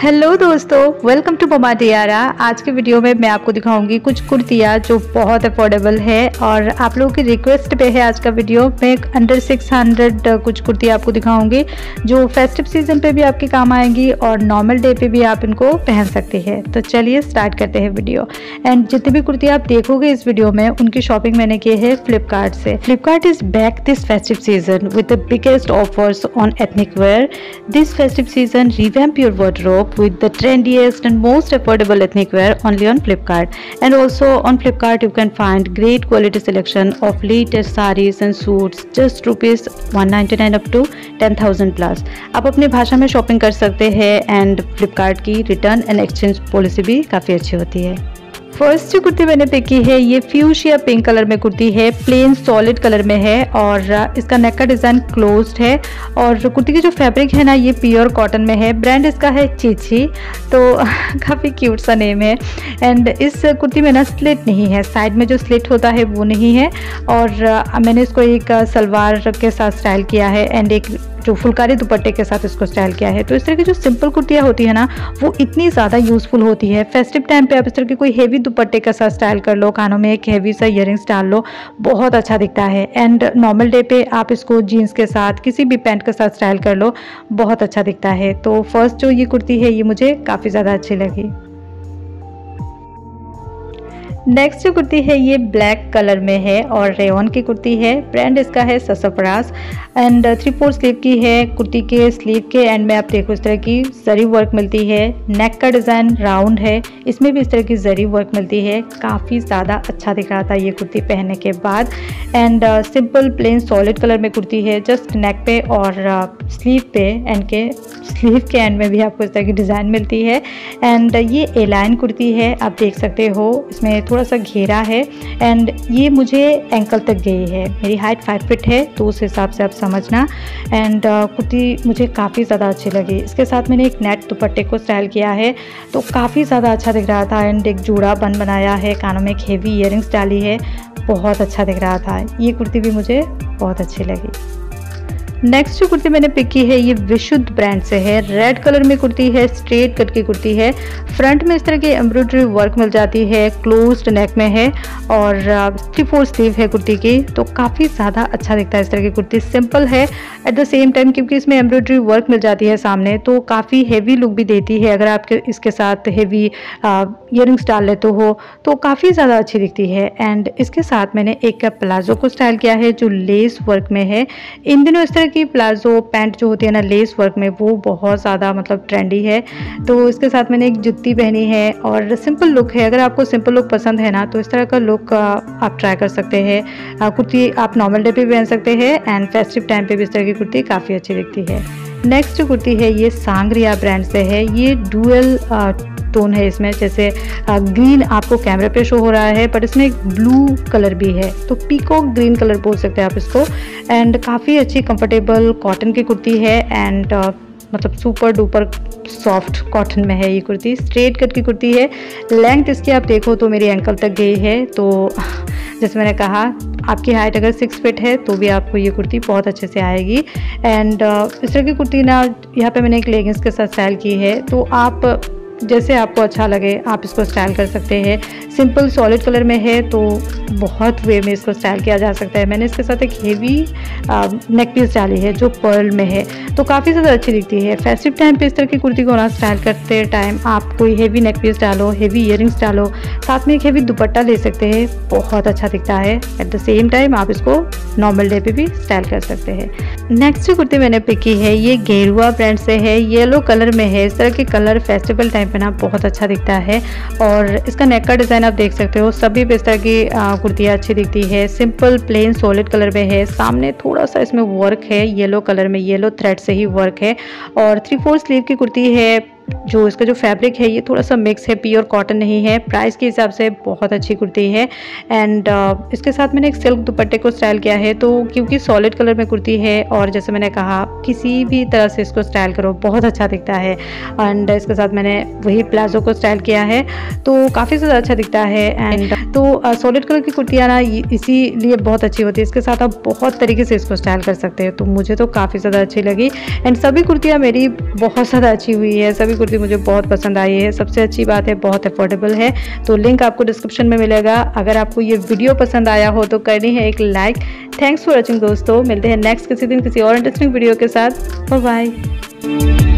Hello दोस्तों, welcome to मोमाटियारा। आज के वीडियो में मैं आपको दिखाऊंगी कुछ कुर्तियाँ जो बहुत अफोर्डेबल है और आप लोगों की रिक्वेस्ट पे है आज का वीडियो। मैं अंडर 600 कुछ कुर्तियाँ आपको दिखाऊंगी जो फेस्टिव सीजन पे भी आपके काम आएंगी और नॉर्मल डे पे भी आप इनको पहन सकते हैं। तो चलिए स्टार्ट करते हैं वीडियो। एंड जितनी भी कुर्तियाँ आप देखोगे इस वीडियो में, उनकी शॉपिंग मैंने की है फ्लिपकार्ट से। Flipkart is back this festive season with the biggest offers on ethnic wear. This festive season revamp your wardrobe with the trendiest and most affordable ethnic wear only on Flipkart. And also on Flipkart you can find great quality selection of latest sarees and suits just rupees 199 up to 10,000 plus. आप अपनी भाषा में shopping कर सकते हैं and Flipkart की return and exchange policy भी काफ़ी अच्छी होती है। फर्स्ट जो कुर्ती मैंने पिक की है ये फ्यूशिया पिंक कलर में कुर्ती है, प्लेन सॉलिड कलर में है और इसका नेक का डिज़ाइन क्लोज्ड है और कुर्ती की जो फैब्रिक है ना ये प्योर कॉटन में है। ब्रांड इसका है चीची, तो काफ़ी क्यूट सा नेम है। एंड इस कुर्ती में ना स्लिट नहीं है, साइड में जो स्लिट होता है वो नहीं है और मैंने इसको एक सलवार के साथ स्टाइल किया है एंड एक जो फुलकारी दुपट्टे के साथ इसको स्टाइल किया है। तो इस तरह की जो सिंपल कुर्तियाँ होती है ना वो इतनी ज़्यादा यूज़फुल होती है। फेस्टिव टाइम पे आप इस तरह की कोई हेवी दुपट्टे के साथ स्टाइल कर लो, कानों में एक हेवी सा इयररिंग्स डाल लो, बहुत अच्छा दिखता है। एंड नॉर्मल डे पे आप इसको जीन्स के साथ किसी भी पैंट के साथ स्टाइल कर लो, बहुत अच्छा दिखता है। तो फर्स्ट जो ये कुर्ती है ये मुझे काफ़ी ज़्यादा अच्छी लगी। नेक्स्ट जो कुर्ती है ये ब्लैक कलर में है और रेयॉन की कुर्ती है। ब्रांड इसका है ससफ्रास एंड 3/4 स्लीव की है। कुर्ती के स्लीव के एंड में आप देखो इस तरह की जरी वर्क मिलती है। नेक का डिज़ाइन राउंड है, इसमें भी इस तरह की जरी वर्क मिलती है। काफ़ी ज़्यादा अच्छा दिख रहा था ये कुर्ती पहनने के बाद। And simple plain solid colour में कुर्ती है, जस्ट नेक पे और स्लीव पे एंड के स्लीव के एंड में भी आपको इस तरह की डिज़ाइन मिलती है। एंड ये एलाइन कुर्ती है, आप देख सकते हो इसमें थोड़ा सा घेरा है एंड ये मुझे एंकल तक गई है। मेरी हाइट 5 फीट है तो उस हिसाब से आप समझना। एंड कुर्ती मुझे काफ़ी ज़्यादा अच्छी लगी। इसके साथ मैंने एक नेट दुपट्टे को स्टाइल किया है तो काफ़ी ज़्यादा अच्छा दिख रहा था। एंड एक जूड़ा बन बनाया है, कानों में एक हेवी इयररिंग्स डाली है, बहुत अच्छा दिख रहा था। ये कुर्ती भी मुझे बहुत अच्छी लगी। नेक्स्ट जो कुर्ती मैंने पिक की है ये विशुद्ध ब्रांड से है। रेड कलर में कुर्ती है, स्ट्रेट कट की कुर्ती है। फ्रंट में इस तरह की एम्ब्रॉयडरी वर्क मिल जाती है, क्लोज्ड नेक में है और 3/4 स्लीव है कुर्ती की। तो काफ़ी ज़्यादा अच्छा दिखता है इस तरह की कुर्ती। सिंपल है एट द सेम टाइम क्योंकि इसमें एम्ब्रॉयडरी वर्क मिल जाती है सामने, तो काफ़ी हेवी लुक भी देती है। अगर आप इसके साथ हेवी इयररिंग्स डाल लेते हो तो काफ़ी ज़्यादा अच्छी दिखती है। एंड इसके साथ मैंने एक प्लाजो को स्टाइल किया है जो लेस वर्क में है। इन दिनों इस तरह कि प्लाजो पैंट जो होती है ना लेस वर्क में, वो बहुत ज़्यादा मतलब ट्रेंडी है। तो इसके साथ मैंने एक जुत्ती पहनी है और सिंपल लुक है। अगर आपको सिंपल लुक पसंद है ना तो इस तरह का लुक आप ट्राई कर सकते हैं। कुर्ती आप नॉर्मल डे पे भी पहन सकते हैं एंड फेस्टिव टाइम पे भी इस तरह की कुर्ती काफ़ी अच्छी दिखती है। नेक्स्ट जो कुर्ती है ये सांगरिया ब्रांड से है। ये डुअल टोन है, इसमें जैसे ग्रीन आपको कैमरे पे शो हो रहा है बट इसमें एक ब्लू कलर भी है, तो पीकॉक ग्रीन कलर बोल सकते हैं आप इसको। एंड काफ़ी अच्छी कंफर्टेबल कॉटन की कुर्ती है एंड मतलब सुपर डुपर सॉफ्ट कॉटन में है ये कुर्ती। स्ट्रेट कट की कुर्ती है। लेंथ इसकी आप देखो तो मेरी एंकल तक गई है। तो जैसे मैंने कहा आपकी हाइट अगर 6 फीट है तो भी आपको ये कुर्ती बहुत अच्छे से आएगी। एंड इस तरह की कुर्ती ना यहाँ पे मैंने एक लेगिंग्स के साथ स्टाइल की है, तो आप जैसे आपको अच्छा लगे आप इसको स्टाइल कर सकते हैं। सिंपल सॉलिड कलर में है तो बहुत वे में इसको स्टाइल किया जा सकता है। मैंने इसके साथ एक हेवी नेक पीस डाली है जो पर्ल में है, तो काफ़ी ज़्यादा अच्छी दिखती है। फेस्टिव टाइम पे इस तरह की कुर्ती को ना स्टाइल करते टाइम आप कोई हेवी नेक पीस डालो, हेवी इयररिंग्स डालो, साथ में एक हेवी दुपट्टा ले सकते हैं, बहुत अच्छा दिखता है। एट द सेम टाइम आप इसको नॉर्मल डे पे भी स्टाइल कर सकते हैं। नेक्स्ट जो कुर्ती मैंने पिक की है ये गेरुआ ब्रांड से है, येलो कलर में है। इस तरह के कलर फेस्टिवल टाइम पे ना बहुत अच्छा दिखता है। और इसका नेक का डिज़ाइन आप देख सकते हो, सभी पे इस तरह की कुर्तियाँ अच्छी दिखती है। सिंपल प्लेन सॉलिड कलर में है, सामने थोड़ा सा इसमें वर्क है येलो कलर में, येलो थ्रेड से ही वर्क है और 3/4 स्लीव की कुर्ती है। जो इसका जो फैब्रिक है ये थोड़ा सा मिक्स है, प्योर कॉटन नहीं है। प्राइस के हिसाब से बहुत अच्छी कुर्ती है। एंड इसके साथ मैंने एक सिल्क दुपट्टे को स्टाइल किया है, तो क्योंकि सॉलिड कलर में कुर्ती है और जैसे मैंने कहा किसी भी तरह से इसको स्टाइल करो बहुत अच्छा दिखता है। एंड इसके साथ मैंने वही प्लाजो को स्टाइल किया है तो काफ़ी ज़्यादा अच्छा दिखता है। एंड तो सॉलिड कलर की कुर्तियाँ ना इसीलिए बहुत अच्छी होती है, इसके साथ आप बहुत तरीके से इसको स्टाइल कर सकते हैं। तो मुझे तो काफ़ी ज़्यादा अच्छी लगी एंड सभी कुर्तियाँ मेरी बहुत ज़्यादा अच्छी हुई है, सभी कुर्ती मुझे बहुत पसंद आई है। सबसे अच्छी बात है बहुत अफोर्डेबल है। तो लिंक आपको डिस्क्रिप्शन में मिलेगा। अगर आपको ये वीडियो पसंद आया हो तो करनी है एक लाइक। थैंक्स फॉर वॉचिंग दोस्तों, मिलते हैं नेक्स्ट किसी दिन किसी और इंटरेस्टिंग वीडियो के साथ। Bye bye.